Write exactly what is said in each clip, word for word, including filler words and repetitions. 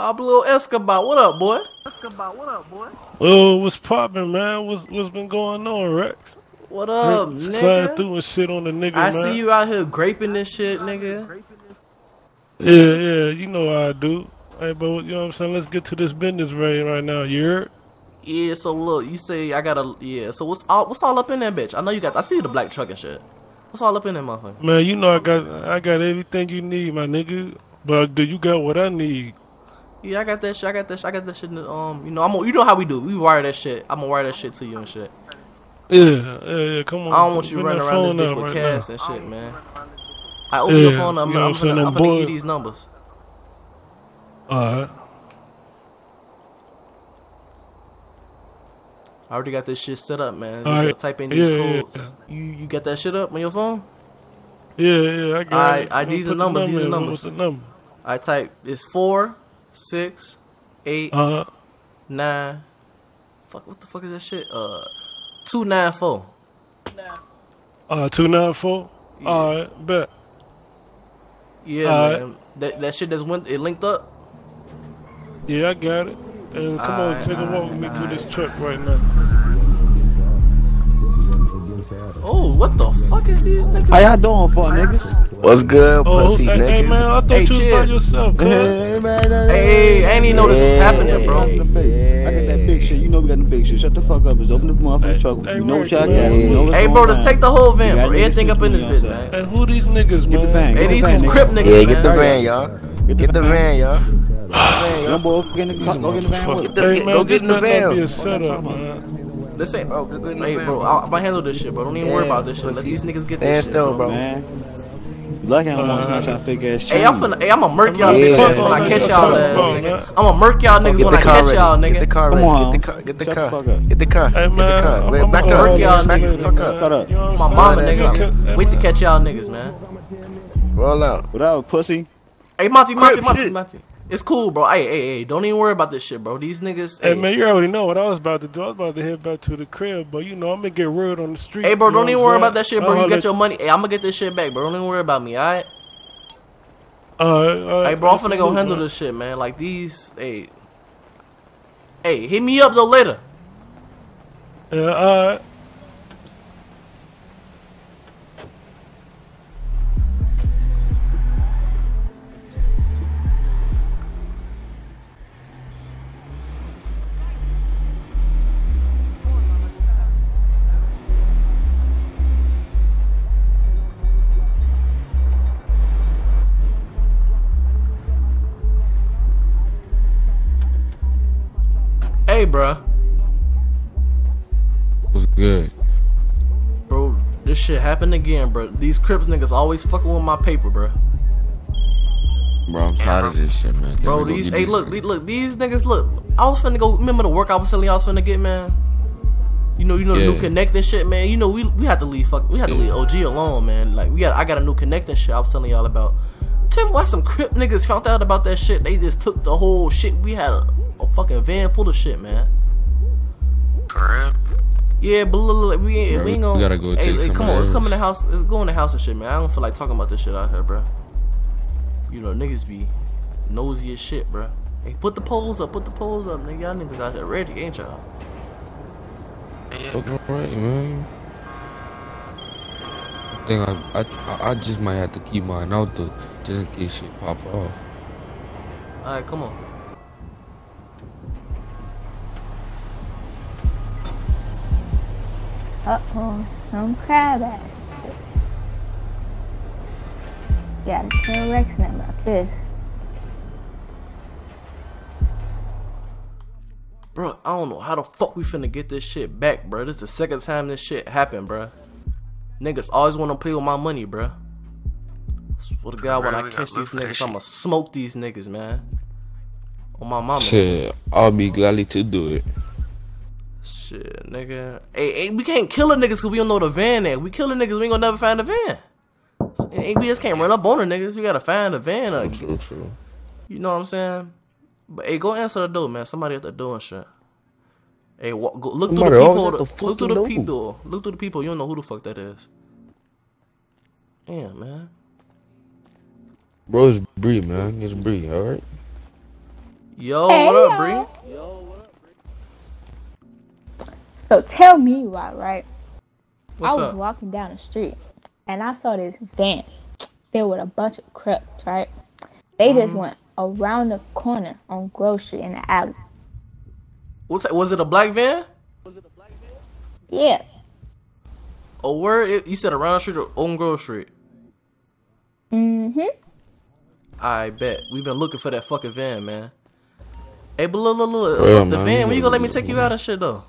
Pablo Escobar, what up, boy? Escobar, what up, boy? Oh, what's poppin', man? What's what's been going on, Rex? What up, Rex, nigga? Sliding through and shit on the nigga, I man. See you out here graping this shit, nigga. Yeah, yeah, you know how I do. Hey, but you know what I'm saying? Let's get to this business right right now. You heard? Yeah. So look, you say I gotta. Yeah. So what's all what's all up in that bitch? I know you got. I see the black truck and shit. What's all up in that motherfucker? Man, you know I got I got everything you need, my nigga. But do you got what I need? Yeah, I got that shit. I got that shit. I got that shit. Um, you know, I'm. A, you know how we do. We wire that shit. I'm gonna wire that shit to you and shit. Yeah, yeah, yeah. Come on. I don't want you running around this bitch with right cash now. And shit, man. I open yeah, the phone up. You know I'm gonna, I'm gonna give you these numbers. All right. I already got this shit set up, man. You just gotta type in these yeah, codes. Yeah. You you got that shit up on your phone? Yeah, yeah, I got all right, it. All right, these are numbers. These are numbers. What's the number? I type it's four, six, eight, uh, nine. Fuck, what the fuck is that shit? Uh, two nine four. Uh, two nine four. Yeah. All right, bet. Yeah, all man. Right. That that shit that's went it linked up. Yeah, I got it. Hey, come all on, right, take a walk right, with me through right. this truck right now. Oh, what the fuck is these niggas? How y'all doing for, niggas? What's good, oh, pussy hey, niggas? Hey, man, I thought hey, you chill. Was by yourself, cuz. Hey, man, hey, hey, I ain't even know this was happening, bro. Hey, I got that big shit. You know we got the big shit. Shut the fuck up. Just open the motherfucking hey, truck. Hey, you know what y'all got. Hey, bro, just take the whole van, bro. Everything up in this bitch, man. Hey, who these niggas, man? Get the van. Hey, these is Crip niggas, man. Yeah, get the van, y'all. Get the van, y'all. Go get in the van. Go get in the van. Listen, bro. Hey, bro. I'm gonna handle this shit, bro. Don't even yeah, worry about this shit. Let these niggas get this shit. Still, bro. Black ain't want to snatch fake ass shit. Hey, I'm finna. Hey, I'm gonna murk y'all yeah. bitches when I catch y'all ass, nigga. I'm gonna murk y'all niggas when I catch y'all, nigga. Get the car ready. Get the car. Get the car. Get the car. Get the car. Back up, y'all niggas. My mama, nigga. Wait to catch y'all niggas, man. Roll out. What up, pussy? Hey, Monty, Monty, Monty, Monty. It's cool, bro. Hey, hey, hey, don't even worry about this shit, bro. These niggas. Hey, hey, man, you already know what I was about to do. I was about to head back to the crib, but you know, I'm gonna get word on the street. Hey, bro, don't even worry about that shit, bro. You get your money. Hey, I'm gonna get this shit back, bro. Don't even worry about me, alright? Alright, alright. Hey, bro, I'm finna go handle this shit, man. Like these, hey. Hey, hit me up though later. Yeah, alright. Hey, bruh. What's good? Bro, this shit happened again, bruh. These Crips niggas always fucking with my paper, bruh. Bro, I'm tired of this shit, man. They bro, these, hey, look, look, look, these niggas, look. I was finna go, remember the work I was telling y'all I was finna get, man? You know, you know, yeah. the new connect and shit, man. You know, we we had to leave, fuck, we had to yeah. leave O G alone, man. Like, we got, I got a new connect and shit I was telling y'all about. Tell me why some Crip niggas found out about that shit. They just took the whole shit. We had a, a fucking van full of shit, man. Crip? Yeah, but look, we ain't, bro, we ain't gonna. We gotta go hey, take hey, some come on, else. Let's come in the house. Let's go in the house and shit, man. I don't feel like talking about this shit out here, bro. You know, niggas be nosy as shit, bro. Hey, put the poles up, put the poles up, nigga. Y'all niggas out here ready, ain't y'all? Fucking right, man. I think I, I, I just might have to keep mine out though, just in case shit pop off. Alright, come on. Uh-oh, some crab ass. Yeah, there's no Rex now about this. Bro, I don't know how the fuck we finna get this shit back, bro. This is the second time this shit happened, bro. Niggas always wanna play with my money, bro. Swear to God, when I catch these niggas, I'ma smoke these niggas, man. On my mama. Shit, I'll be gladly to do it. Shit, nigga. Hey, hey, we can't kill a niggas cause we don't know the van at. We killing niggas, we ain't gonna never find the van. Hey, we just can't run up on the niggas. We gotta find the van. True, true, true. You know what I'm saying? But hey, go answer the door, man. Somebody at the door and shit. Hey, walk, go, look Somebody through the people. The, the look through the people. Look through the people. You don't know who the fuck that is. Damn, man. Bro, it's Bree, man. It's Bree, alright? Yo, hey, what up, Bree? Yo, what up, Bree? So tell me why, right? What's I was up? walking down the street, and I saw this van filled with a bunch of Crips, right? They mm-hmm. just went around the corner on Grove Street in the alley. What's that? Was it a black van? Was it a black van? Yeah. Oh, where? It, you said around the street or on Grove Street? Mm-hmm. I bet. We've been looking for that fucking van, man. Hey, but look, look, look. Well, the man, van, when you gonna let me take you out of shit, though?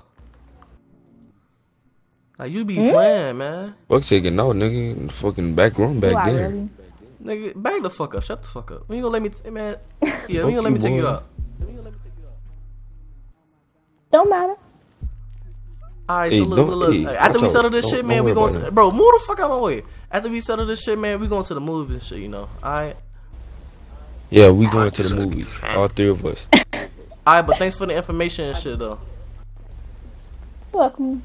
Like, you be mm? playing, man. Fuck taking no, nigga. Fucking back room back Why, there. Really? Nigga, bag the fuck up. Shut the fuck up. When you gonna let me, t man? Yeah, when you gonna let me take you out? Don't matter. Alright, hey, so look, look, hey, look. After we settle this shit, man, we going to... Bro, move the fuck out of my way. After we settle this shit, man, we going to the movies and shit, you know? Alright? Yeah, we going to the movies. All three of us. Alright, but thanks for the information and shit, though. Welcome.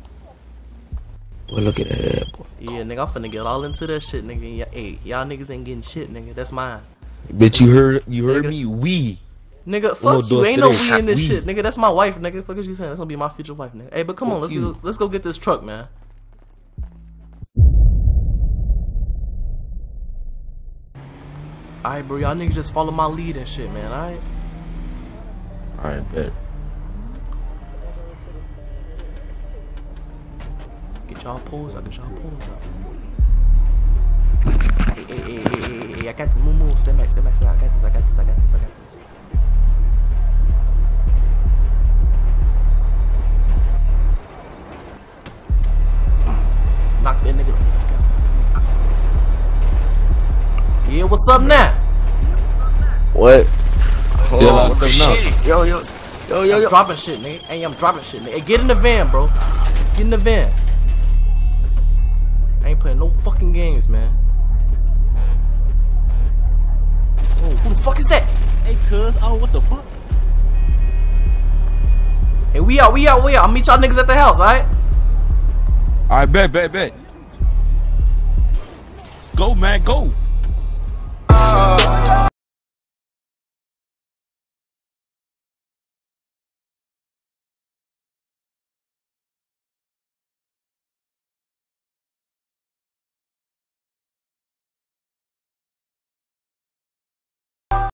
Well, look at that, boy. Yeah, nigga, I'm finna get all into that shit, nigga. Hey, y'all niggas ain't getting shit, nigga. That's mine. Bitch, you heard, you heard nigga. me? We... Nigga, fuck you. Ain't no we in this shit, nigga. That's my wife, nigga. Fuck is you saying? That's gonna be my future wife, nigga. Hey, but come on, let's go, let's go get this truck, man. Alright, bro, y'all niggas just follow my lead and shit, man. Alright. Alright, bet. Get y'all poles out. Get y'all poles out. Hey, hey, hey, hey, hey, hey, hey. I got this. Move, move. Step back, step back, step back. I got this. I got this. I got this. I got this. Knock that nigga. Yeah, what's up now? What? Hold yeah, on, what's up now? Yo, yo, yo, yo, I'm yo. dropping shit, nigga. Hey, I'm dropping shit, nigga. Hey, get in the van, bro. Get in the van. I ain't playing no fucking games, man. Oh, who the fuck is that? Hey, cuz. Oh, what the fuck? Hey, we out, we out, we out. I'll meet y'all niggas at the house, alright? Alright, bet, bet, bet. Go, man, go.